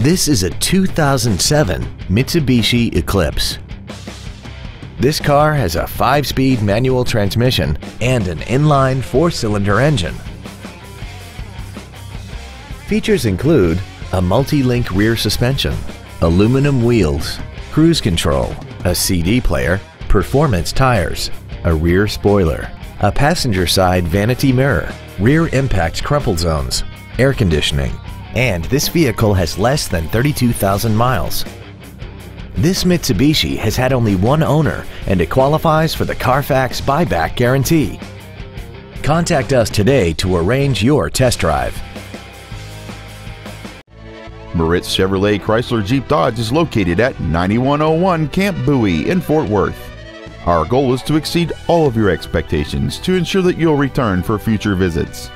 This is a 2007 Mitsubishi Eclipse. This car has a 5-speed manual transmission and an inline 4-cylinder engine. Features include a multi-link rear suspension, aluminum wheels, cruise control, a CD player, performance tires, a rear spoiler, a passenger side vanity mirror, rear impact crumple zones, air conditioning, and this vehicle has less than 32,000 miles. This Mitsubishi has had only one owner and it qualifies for the Carfax buyback guarantee. Contact us today to arrange your test drive. Moritz Chevrolet Chrysler Jeep Dodge is located at 9101 Camp Bowie in Fort Worth. Our goal is to exceed all of your expectations to ensure that you'll return for future visits.